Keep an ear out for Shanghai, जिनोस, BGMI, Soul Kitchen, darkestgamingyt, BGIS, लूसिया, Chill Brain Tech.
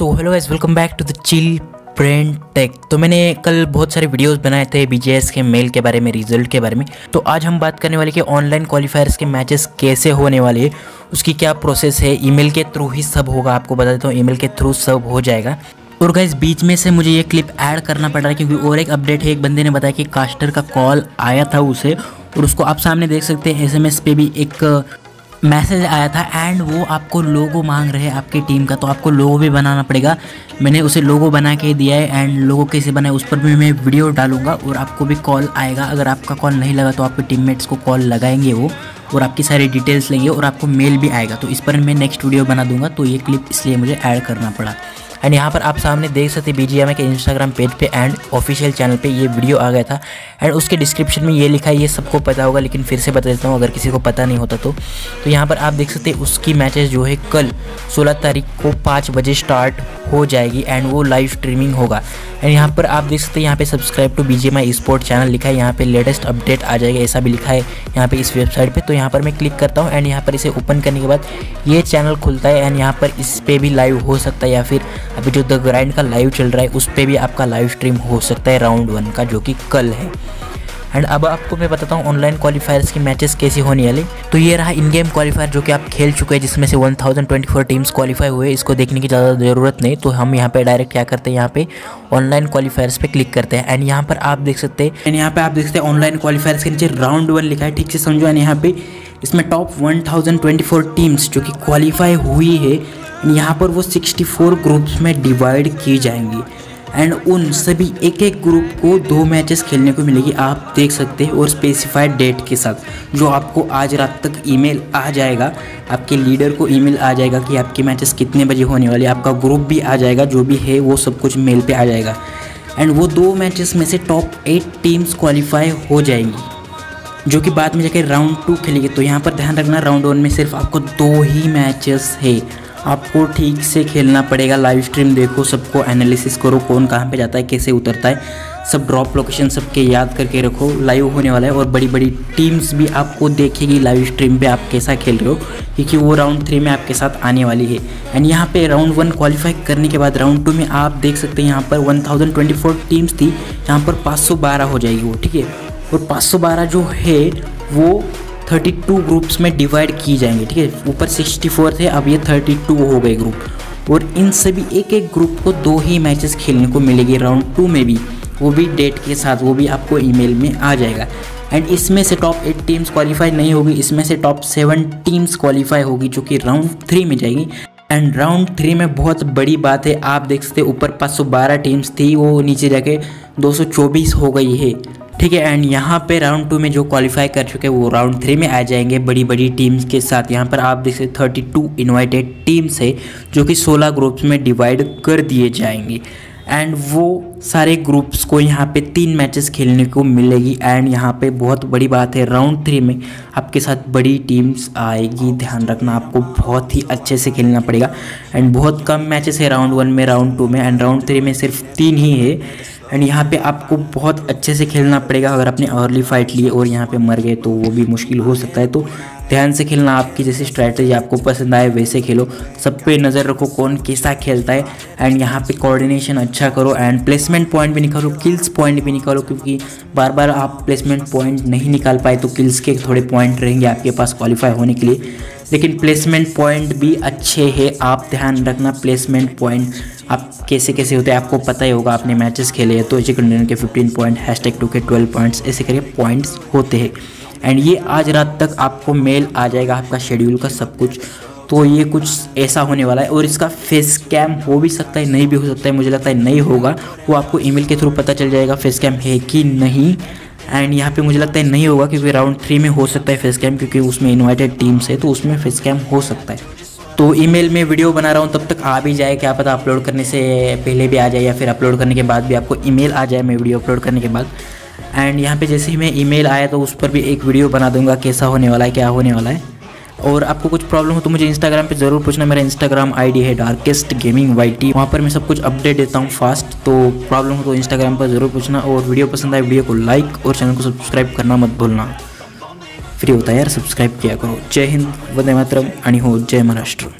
So hello guys, welcome back to the chill brain tech. तो मैंने कल बहुत सारे वीडियोस बनाए थे बीजीएस के मेल के बारे में, रिजल्ट के बारे में। तो आज हम बात करने वाले कि ऑनलाइन क्वालिफायर्स के मैचेस कैसे होने वाले हैं, उसकी क्या प्रोसेस है। ईमेल के थ्रू ही सब होगा, आपको बता देता हूँ, ईमेल के थ्रू सब हो जाएगा। और गाइस बीच में से मुझे ये क्लिप ऐड करना पड़ रहा है क्योंकि और एक अपडेट है। एक बंदे ने बताया कि कास्टर का कॉल आया था उसे, और उसको आप सामने देख सकते हैं SMS पे भी एक मैसेज आया था, एंड वो आपको लोगो मांग रहे हैं आपकी टीम का। तो आपको लोगो भी बनाना पड़ेगा। मैंने उसे लोगो बना के दिया है, एंड लोगो कैसे बनाए उस पर भी मैं वीडियो डालूंगा। और आपको भी कॉल आएगा, अगर आपका कॉल नहीं लगा तो आपके टीममेट्स को कॉल लगाएंगे वो, और आपकी सारी डिटेल्स लेंगे, और आपको मेल भी आएगा। तो इस पर मैं नेक्स्ट वीडियो बना दूंगा। तो ये क्लिप इसलिए मुझे ऐड करना पड़ा। एंड यहाँ पर आप सामने देख सकते BGMI के इंस्टाग्राम पेज पे एंड ऑफिशियल चैनल पे ये वीडियो आ गया था, एंड उसके डिस्क्रिप्शन में ये लिखा है। ये सबको पता होगा, लेकिन फिर से बता देता हूँ अगर किसी को पता नहीं होता तो। यहाँ पर आप देख सकते हैं उसकी मैचेस जो है कल 16 तारीख को 5 बजे स्टार्ट हो जाएगी, एंड वो लाइव स्ट्रीमिंग होगा। एंड यहाँ पर आप देख सकते हैं, यहाँ पे subscribe to BGMI sport channel लिखा है, यहाँ पे लेटेस्ट अपडेट आ जाएगा ऐसा भी लिखा है यहाँ पे इस वेबसाइट पे। तो यहाँ पर मैं क्लिक करता हूँ, एंड यहाँ पर इसे ओपन करने के बाद ये चैनल खुलता है, एंड यहाँ पर इस पर भी लाइव हो सकता है, या फिर अभी जो द ग्राइंड का लाइव चल रहा है उस पर भी आपका लाइव स्ट्रीम हो सकता है राउंड 1 का, जो कि कल है। एंड अब आपको मैं बताता हूँ ऑनलाइन क्वालिफायर्स की मैचेस कैसे होने वाले। तो ये रहा इन गेम क्वालिफायर जो कि आप खेल चुके हैं, जिसमें से 1024 टीम्स क्वालिफाई हुए। इसको देखने की ज़्यादा ज़रूरत नहीं। तो हम यहाँ पे डायरेक्ट क्या करते हैं, यहाँ पे ऑनलाइन क्वालिफायर्स पे क्लिक करते हैं। एंड यहाँ पर आप देख सकते हैं, एंड यहाँ पर आप देख सकते हैं ऑनलाइन क्वालिफायर्स के नीचे राउंड 1 लिखा है, ठीक से समझो। एंड यहाँ पे इसमें टॉप 1024 टीम्स जो कि क्वालिफाई हुई है, यहाँ पर वो 64 ग्रुप्स में डिवाइड की जाएंगी, एंड उन सभी एक एक ग्रुप को 2 मैचेस खेलने को मिलेगी, आप देख सकते हैं, और स्पेसिफाइड डेट के साथ, जो आपको आज रात तक ईमेल आ जाएगा। आपके लीडर को ईमेल आ जाएगा कि आपके मैचेस कितने बजे होने वाले, आपका ग्रुप भी आ जाएगा, जो भी है वो सब कुछ मेल पे आ जाएगा। एंड वो 2 मैचेस में से टॉप 8 टीम्स क्वालिफाई हो जाएंगी, जो कि बाद में जाकर राउंड 2 खेलेंगे। तो यहाँ पर ध्यान रखना, राउंड 1 में सिर्फ आपको 2 ही मैचेस है, आपको ठीक से खेलना पड़ेगा। लाइव स्ट्रीम देखो, सबको एनालिसिस करो, कौन कहाँ पे जाता है, कैसे उतरता है, सब ड्रॉप लोकेशन सबके याद करके रखो। लाइव होने वाला है, और बड़ी बड़ी टीम्स भी आपको देखेगी लाइव स्ट्रीम पे आप कैसा खेल रहे हो, क्योंकि वो राउंड 3 में आपके साथ आने वाली है। एंड यहाँ पे राउंड 1 क्वालिफाई करने के बाद राउंड 2 में आप देख सकते हैं, यहाँ पर 1024 टीम्स थी, यहाँ पर 512 हो जाएगी वो, ठीक है। और 512 जो है वो 32 ग्रुप्स में डिवाइड की जाएंगे, ठीक है। ऊपर 64 थे, अब ये 32 हो गए ग्रुप, और इन सभी एक एक ग्रुप को 2 ही मैचेस खेलने को मिलेगी राउंड 2 में भी, वो भी डेट के साथ, वो भी आपको ईमेल में आ जाएगा। एंड इसमें से टॉप 8 टीम्स क्वालिफाई नहीं होगी, इसमें से टॉप 7 टीम्स क्वालिफाई होगी, जो कि राउंड 3 में जाएगी। एंड राउंड 3 में बहुत बड़ी बात है, आप देख सकते ऊपर 512 टीम्स थी, वो नीचे जाके 224 हो गई है, ठीक है। एंड यहाँ पे राउंड 2 में जो क्वालिफाई कर चुके हैं वो राउंड 3 में आ जाएंगे बड़ी बड़ी टीम्स के साथ। यहाँ पर आप देख सकते 32 इन्वाइटेड टीम्स है, जो कि 16 ग्रुप्स में डिवाइड कर दिए जाएंगे, एंड वो सारे ग्रुप्स को यहाँ पे 3 मैचेस खेलने को मिलेगी। एंड यहाँ पे बहुत बड़ी बात है, राउंड 3 में आपके साथ बड़ी टीम्स आएगी, ध्यान रखना, आपको बहुत ही अच्छे से खेलना पड़ेगा। एंड बहुत कम मैचेस है राउंड 1 में, राउंड 2 में, एंड राउंड 3 में सिर्फ 3 ही है। एंड यहाँ पे आपको बहुत अच्छे से खेलना पड़ेगा। अगर आपने अर्ली फाइट लिए और यहाँ पे मर गए तो वो भी मुश्किल हो सकता है। तो ध्यान से खेलना, आपकी जैसी स्ट्रैटेजी आपको पसंद आए वैसे खेलो, सब पे नज़र रखो कौन कैसा खेलता है। एंड यहाँ पे कोऑर्डिनेशन अच्छा करो, एंड प्लेसमेंट पॉइंट भी निकालो, किल्स पॉइंट भी निकालो, क्योंकि बार बार आप प्लेसमेंट पॉइंट नहीं निकाल पाए तो किल्स के थोड़े पॉइंट रहेंगे आपके पास क्वालिफाई होने के लिए, लेकिन प्लेसमेंट पॉइंट भी अच्छे हैं, आप ध्यान रखना। प्लेसमेंट पॉइंट आप कैसे कैसे होते हैं आपको पता ही होगा, आपने मैचेस खेले हैं तो चिकन के 15 पॉइंट, #2 के 12 पॉइंट्स, ऐसे करके पॉइंट्स होते हैं। एंड ये आज रात तक आपको मेल आ जाएगा आपका शेड्यूल का सब कुछ। तो ये कुछ ऐसा होने वाला है, और इसका फेस कैम हो भी सकता है, नहीं भी हो सकता है, मुझे लगता है नहीं होगा, वो आपको ईमेल के थ्रू पता चल जाएगा फेस कैम है कि नहीं। एंड यहाँ पे मुझे लगता है नहीं होगा, क्योंकि राउंड 3 में हो सकता है फेस कैम, क्योंकि उसमें इन्वाइटेड टीम्स है तो उसमें फेस कैम हो सकता है। तो ईमेल में वीडियो बना रहा हूँ, तब तक आ भी जाए, क्या पता अपलोड करने से पहले भी आ जाए, या फिर अपलोड करने के बाद भी आपको ईमेल आ जाए मैं वीडियो अपलोड करने के बाद। एंड यहाँ पे जैसे ही मैं ईमेल आया तो उस पर भी एक वीडियो बना दूंगा, कैसा होने वाला है, क्या होने वाला है। और आपको कुछ प्रॉब्लम हो तो मुझे इंस्टाग्राम पे ज़रूर पूछना, मेरा इंस्टाग्राम आईडी है darkestgamingyt, वहाँ पर मैं सब कुछ अपडेट देता हूँ फास्ट। तो प्रॉब्लम हो तो इंस्टाग्राम पर ज़रूर पूछना। और वीडियो पसंद आए वीडियो को लाइक और चैनल को सब्सक्राइब करना मत भूलना। फ्री होता है यार, सब्सक्राइब किया करो। जय हिंद, वंदे मातरम आणि हो जय महाराष्ट्र।